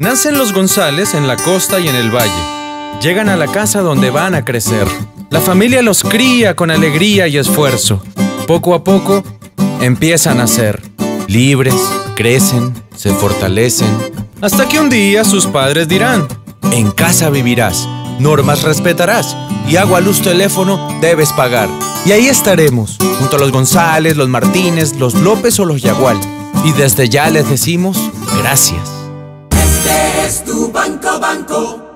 Nacen los González en la costa y en el valle. Llegan a la casa donde van a crecer. La familia los cría con alegría y esfuerzo. Poco a poco empiezan a ser libres, crecen, se fortalecen. Hasta que un día sus padres dirán: en casa vivirás, normas respetarás y agua, luz, teléfono debes pagar. Y ahí estaremos, junto a los González, los Martínez, los López o los Yagual. Y desde ya les decimos gracias. Este es tu banco.